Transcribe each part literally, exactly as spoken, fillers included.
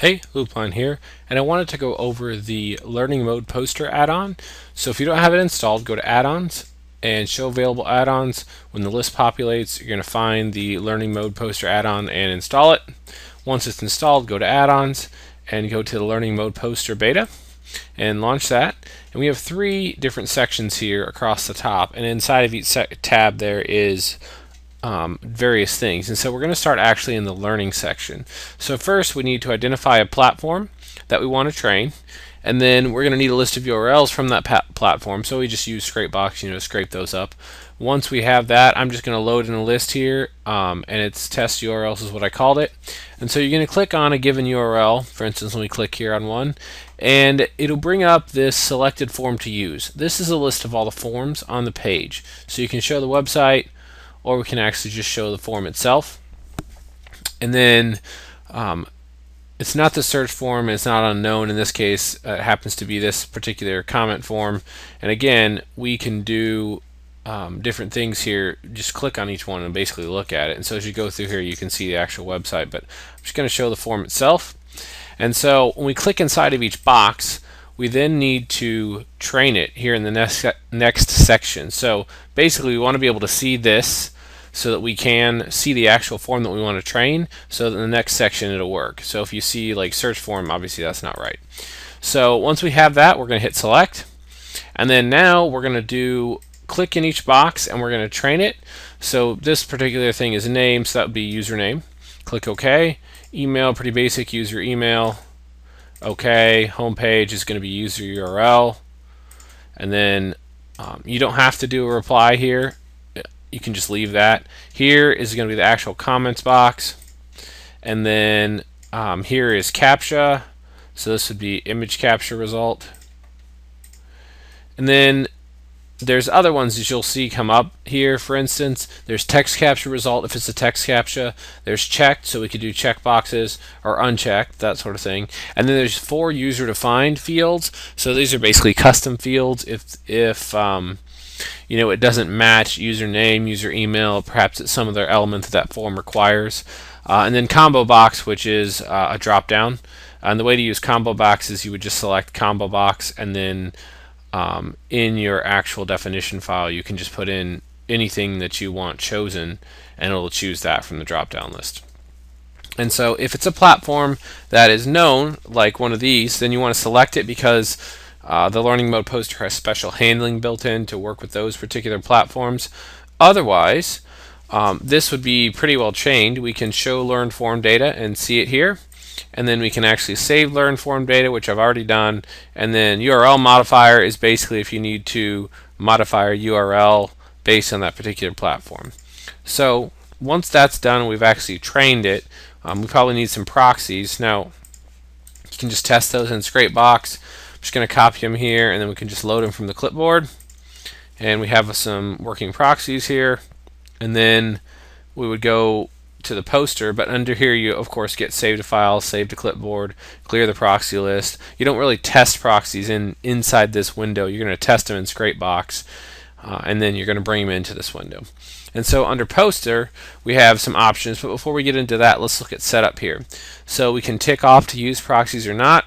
Hey, Loopline here, and I wanted to go over the Learning Mode poster add-on. So if you don't have it installed, go to add-ons and show available add-ons. When the list populates, you're going to find the Learning Mode poster add-on and install it. Once it's installed, go to add-ons and go to the Learning Mode poster beta and launch that. And we have three different sections here across the top, and inside of each tab there is Um, various things. And so we're going to start actually in the learning section. So first we need to identify a platform that we want to train, and then we're going to need a list of U R Ls from that platform. So we just use Scrapebox, you know, scrape those up. Once we have that, I'm just going to load in a list here, um, and it's test U R Ls is what I called it. And so you're going to click on a given U R L. For instance, let me click here on one, and it'll bring up this selected form to use. This is a list of all the forms on the page. So you can show the website, or we can actually just show the form itself. And then um, it's not the search form, it's not unknown in this case, uh, it happens to be this particular comment form. And again, we can do um, different things here, just click on each one and basically look at it. And so as you go through here, you can see the actual website, but I'm just going to show the form itself. And so when we click inside of each box, we then need to train it here in the next next section. So basically we want to be able to see this so that we can see the actual form that we want to train, so that in the next section it'll work. So if you see like search form, obviously that's not right. So once we have that, we're going to hit select, and then now we're going to do click in each box and we're going to train it. So this particular thing is name, so that would be username. Click OK. Email, pretty basic, user email. Okay, homepage is going to be user U R L, and then um, you don't have to do a reply here, you can just leave that. Here is going to be the actual comments box, and then um, here is CAPTCHA, so this would be image capture result. And then there's other ones that you'll see come up here. For instance, there's text capture result if it's a text captcha. There's checked, so we could do check boxes or unchecked, that sort of thing. And then there's four user defined fields. So these are basically custom fields. If if um, you know, it doesn't match username, user email, perhaps it's some other element that that form requires. Uh, and then combo box, which is uh, a drop down. And the way to use combo box is you would just select combo box, and then Um, in your actual definition file you can just put in anything that you want chosen, and it'll choose that from the drop down list. And so if it's a platform that is known, like one of these, then you want to select it, because uh, the Learning Mode poster has special handling built in to work with those particular platforms. Otherwise um, this would be pretty well chained. We can show learned form data and see it here, and then we can actually save learn form data, which I've already done. And then U R L modifier is basically if you need to modify a U R L based on that particular platform. So once that's done, we've actually trained it. Um, we probably need some proxies. Now you can just test those in Scrapebox. I'm just going to copy them here, and then we can just load them from the clipboard. And we have some working proxies here. And then we would go to the poster, but under here you of course get save to file, save to clipboard, clear the proxy list. You don't really test proxies in inside this window. You're going to test them in Scrapebox, uh, and then you're going to bring them into this window. And so under poster we have some options, but before we get into that, let's look at setup here. So we can tick off to use proxies or not,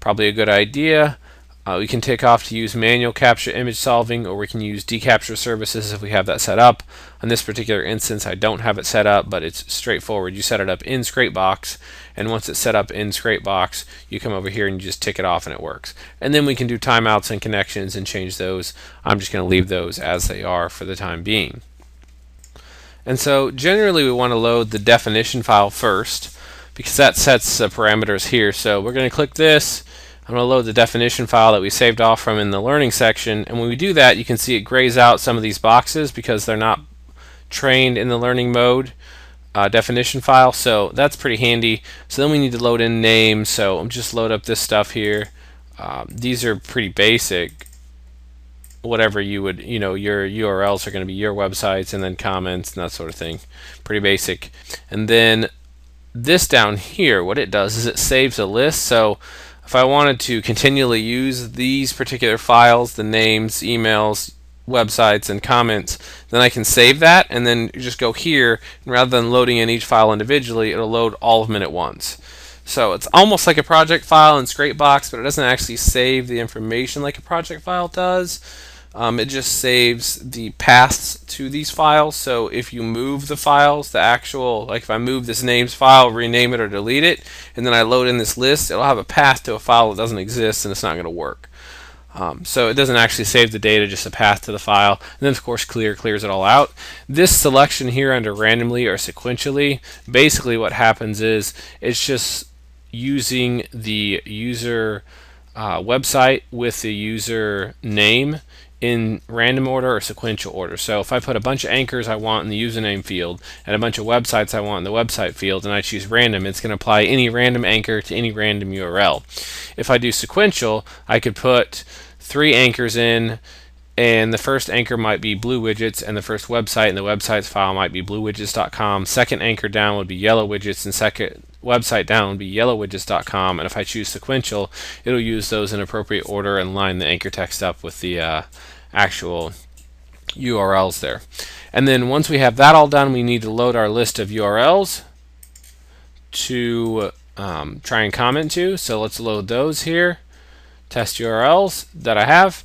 probably a good idea. Uh, we can tick off to use manual CAPTCHA image solving, or we can use decapture services if we have that set up. On this particular instance, I don't have it set up, but it's straightforward. You set it up in Scrapebox, and once it's set up in Scrapebox, you come over here and you just tick it off and it works. And then we can do timeouts and connections and change those. I'm just going to leave those as they are for the time being. And so generally we want to load the definition file first, because that sets the parameters here. So we're going to click this. I'm going to load the definition file that we saved off from in the learning section, and when we do that you can see it grays out some of these boxes because they're not trained in the Learning Mode uh, definition file, so that's pretty handy. So then we need to load in names, so I'm just load up this stuff here. Um, these are pretty basic, whatever you would, you know, your U R Ls are going to be your websites, and then comments and that sort of thing, pretty basic. And then this down here, what it does is it saves a list. So if I wanted to continually use these particular files, the names, emails, websites, and comments, then I can save that and then just go here, and rather than loading in each file individually, it'll load all of them at once. So it's almost like a project file in Scrapebox, but it doesn't actually save the information like a project file does. Um, it just saves the paths to these files. So if you move the files, the actual, like if I move this names file, rename it or delete it, and then I load in this list, it'll have a path to a file that doesn't exist and it's not going to work. Um, so it doesn't actually save the data, just a path to the file. And then of course clear clears it all out. This selection here under randomly or sequentially, basically what happens is it's just using the user uh, website with the user name in random order or sequential order. So if I put a bunch of anchors I want in the username field and a bunch of websites I want in the website field and I choose random, it's going to apply any random anchor to any random U R L. If I do sequential, I could put three anchors in, and the first anchor might be blue widgets, and the first website in the websites file might be blue widgets dot com. Second anchor down would be yellow widgets, and second website down would be yellow widgets dot com. And if I choose sequential, it'll use those in appropriate order and line the anchor text up with the uh, actual U R Ls there. And then once we have that all done, we need to load our list of U R Ls to um, try and comment to. So let's load those here, test U R Ls that I have.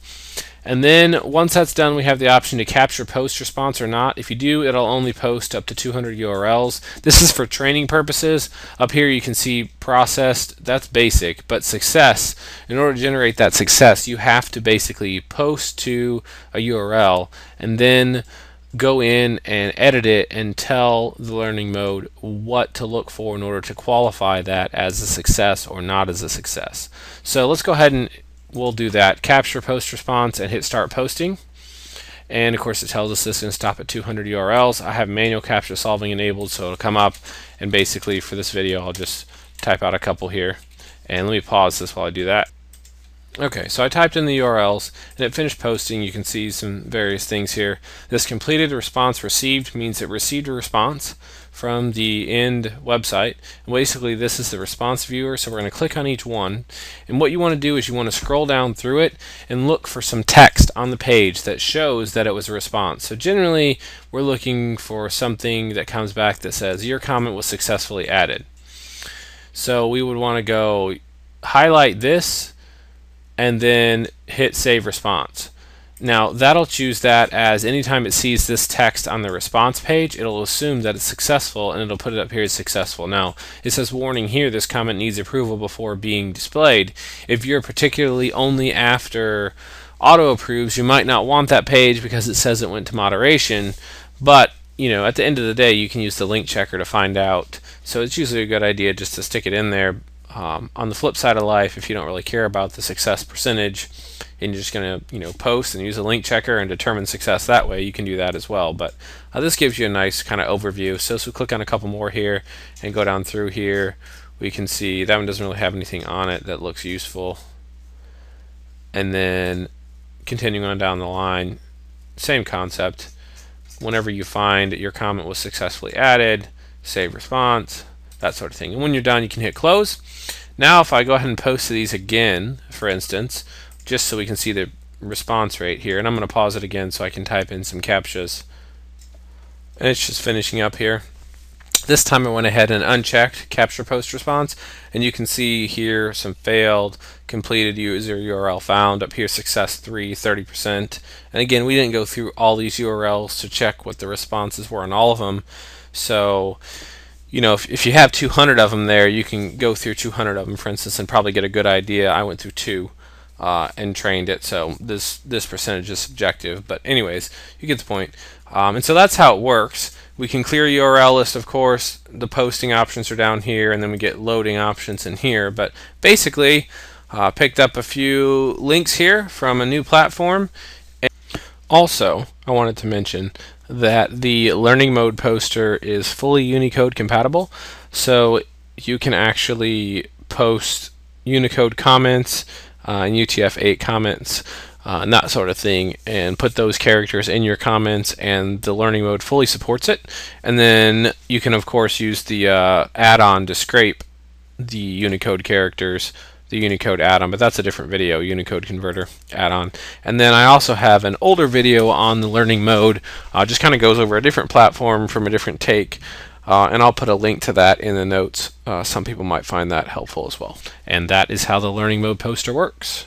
And then once that's done, we have the option to capture post response or not. If you do, it'll only post up to two hundred U R Ls. This is for training purposes. Up here you can see processed, that's basic, but success, in order to generate that success, you have to basically post to a U R L and then go in and edit it and tell the learning mode what to look for in order to qualify that as a success or not as a success. So let's go ahead and we'll do that, capture post response, and hit start posting. And of course it tells us this is going to stop at two hundred U R Ls. I have manual capture solving enabled, so it'll come up, and basically for this video I'll just type out a couple here, and let me pause this while I do that. Okay, so I typed in the U R Ls and it finished posting. You can see some various things here. This completed response received means it received a response from the end website. And basically this is the response viewer, so we're going to click on each one, and what you want to do is you want to scroll down through it and look for some text on the page that shows that it was a response. So generally we're looking for something that comes back that says your comment was successfully added. So we would want to go highlight this and then hit save response. Now that'll choose that as anytime it sees this text on the response page, it'll assume that it's successful and it'll put it up here as successful. Now it says warning here, this comment needs approval before being displayed. If you're particularly only after auto approves, you might not want that page because it says it went to moderation, but you know, at the end of the day you can use the link checker to find out. So it's usually a good idea just to stick it in there. Um, on the flip side of life, if you don't really care about the success percentage and you're just going to, you know, post and use a link checker and determine success that way, you can do that as well. But uh, this gives you a nice kind of overview. So as we click on a couple more here and go down through here, we can see that one doesn't really have anything on it that looks useful. And then continuing on down the line, same concept. Whenever you find your comment was successfully added, save response, that sort of thing. And when you're done, you can hit close. Now if I go ahead and post to these again, for instance, just so we can see the response rate here, and I'm going to pause it again so I can type in some CAPTCHAs. And it's just finishing up here. This time I went ahead and unchecked capture post response, and you can see here some failed, completed user U R L found, up here success three, thirty percent. And again, we didn't go through all these U R Ls to check what the responses were on all of them. So you know, if, if you have two hundred of them there, you can go through two hundred of them, for instance, and probably get a good idea. I went through two uh, and trained it, so this this percentage is subjective. But anyways, you get the point. Um, and so that's how it works. We can clear U R L list, of course. The posting options are down here, and then we get loading options in here. But basically, uh, picked up a few links here from a new platform. And also, I wanted to mention that the Learning Mode poster is fully Unicode compatible, so you can actually post Unicode comments uh, and U T F eight comments uh, and that sort of thing, and put those characters in your comments, and the Learning Mode fully supports it. And then you can of course use the uh, add-on to scrape the Unicode characters the Unicode add-on, but that's a different video, Unicode converter add-on. And then I also have an older video on the learning mode, uh, just kind of goes over a different platform from a different take, uh, and I'll put a link to that in the notes. Uh, some people might find that helpful as well. And that is how the learning mode poster works.